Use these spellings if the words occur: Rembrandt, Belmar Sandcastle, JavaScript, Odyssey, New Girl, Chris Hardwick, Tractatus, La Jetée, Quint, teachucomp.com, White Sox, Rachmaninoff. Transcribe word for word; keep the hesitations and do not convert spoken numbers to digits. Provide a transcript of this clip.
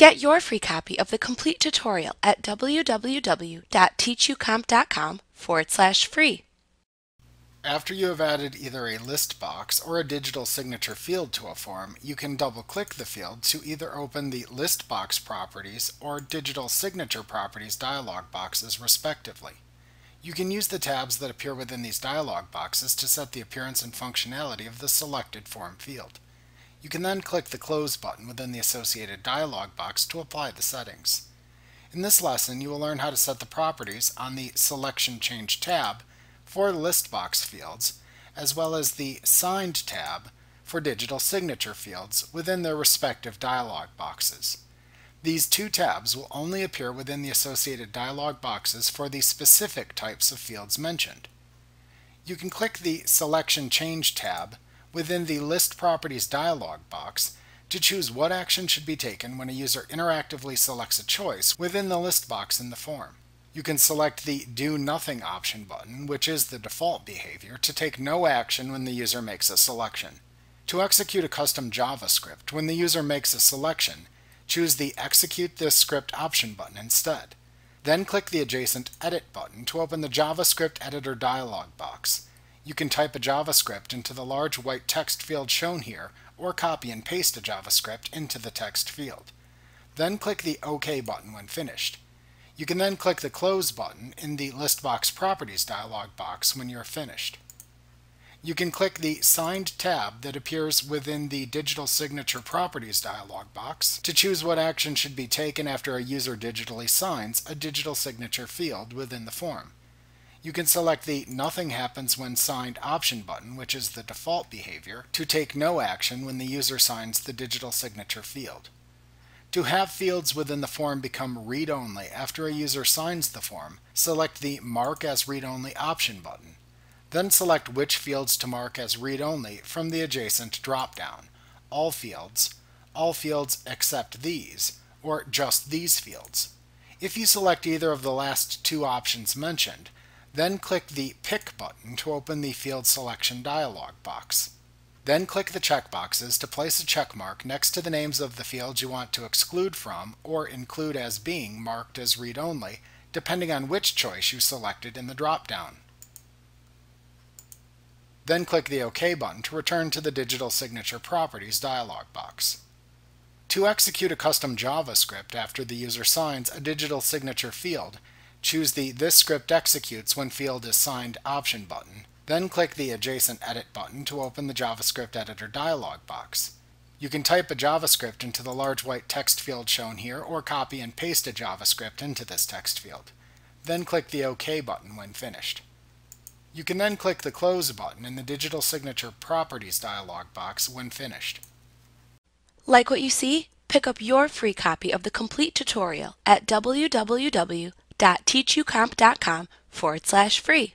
Get your free copy of the complete tutorial at www.teachucomp.com forward slash free. After you have added either a list box or a digital signature field to a form, you can double-click the field to either open the List Box Properties or Digital Signature Properties dialog boxes, respectively. You can use the tabs that appear within these dialog boxes to set the appearance and functionality of the selected form field. You can then click the Close button within the associated dialog box to apply the settings. In this lesson, you will learn how to set the properties on the Selection Change tab for list box fields, as well as the Signed tab for digital signature fields within their respective dialog boxes. These two tabs will only appear within the associated dialog boxes for the specific types of fields mentioned. You can click the Selection Change tab within the List Properties dialog box to choose what action should be taken when a user interactively selects a choice within the list box in the form. You can select the Do Nothing option button, which is the default behavior, to take no action when the user makes a selection. To execute a custom JavaScript, when the user makes a selection, choose the Execute This Script option button instead. Then click the adjacent Edit button to open the JavaScript Editor dialog box. You can type a JavaScript into the large white text field shown here, or copy and paste a JavaScript into the text field. Then click the OK button when finished. You can then click the Close button in the List Box Properties dialog box when you're finished. You can click the Signed tab that appears within the Digital Signature Properties dialog box to choose what action should be taken after a user digitally signs a digital signature field within the form. You can select the Nothing Happens When Signed option button, which is the default behavior, to take no action when the user signs the digital signature field. To have fields within the form become read-only after a user signs the form, select the Mark as Read-Only option button. Then select which fields to mark as read-only from the adjacent drop-down, All Fields, All Fields Except These, or Just These Fields. If you select either of the last two options mentioned, then click the Pick button to open the Field Selection dialog box. Then click the checkboxes to place a checkmark next to the names of the fields you want to exclude from or include as being marked as read-only, depending on which choice you selected in the drop-down. Then click the OK button to return to the Digital Signature Properties dialog box. To execute a custom JavaScript after the user signs a digital signature field, choose the This Script Executes When Field is Signed option button. Then click the adjacent Edit button to open the JavaScript Editor dialog box. You can type a JavaScript into the large white text field shown here, or copy and paste a JavaScript into this text field. Then click the OK button when finished. You can then click the Close button in the Digital Signature Properties dialog box when finished. Like what you see? Pick up your free copy of the complete tutorial at www.teachucomp.com forward slash free.